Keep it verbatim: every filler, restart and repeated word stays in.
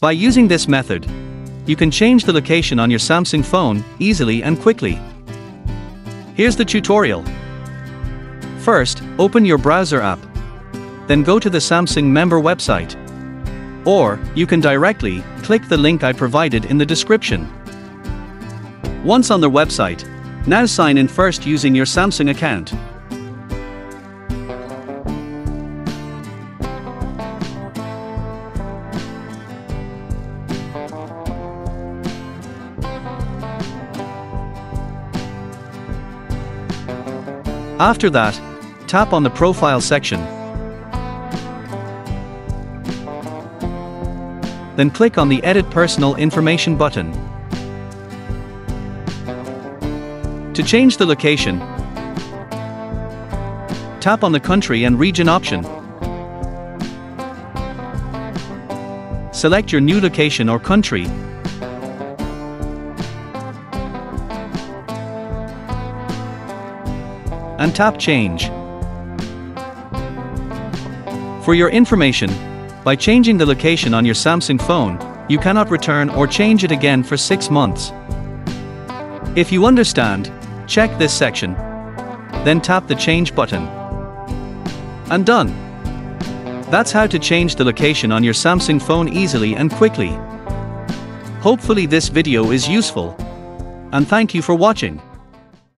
By using this method, you can change the location on your Samsung phone easily and quickly. Here's the tutorial. First, open your browser app. Then go to the Samsung member website. Or, you can directly click the link I provided in the description. Once on their website, now sign in first using your Samsung account. After that, tap on the profile section. Then click on the Edit Personal Information button. To change the location, tap on the Country and Region option. Select your new location or country. And tap Change. For your information, by changing the location on your Samsung phone, you cannot return or change it again for six months. If you understand, check this section. Then tap the Change button. And done! That's how to change the location on your Samsung phone easily and quickly. Hopefully this video is useful. And thank you for watching.